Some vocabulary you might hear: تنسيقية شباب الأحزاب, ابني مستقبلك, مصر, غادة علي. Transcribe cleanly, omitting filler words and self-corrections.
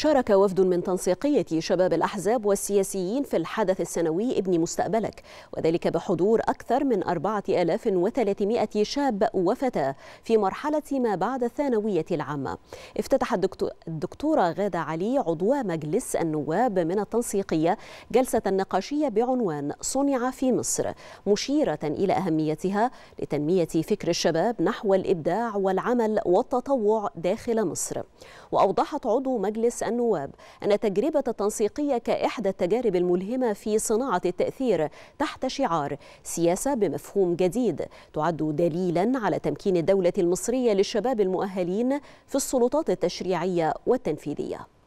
شارك وفد من تنسيقية شباب الأحزاب والسياسيين في الحدث السنوي ابني مستقبلك، وذلك بحضور أكثر من 4300 شاب وفتاة في مرحلة ما بعد الثانوية العامة. افتتح الدكتورة غادة علي عضو مجلس النواب من التنسيقية جلسة نقاشية بعنوان صنع في مصر، مشيرة إلى أهميتها لتنمية فكر الشباب نحو الإبداع والعمل والتطوع داخل مصر. وأوضحت عضو مجلس النواب أن تجربة التنسيقية كإحدى التجارب الملهمة في صناعة التأثير تحت شعار سياسة بمفهوم جديد، تعد دليلا على تمكين الدولة المصرية للشباب المؤهلين في السلطات التشريعية والتنفيذية.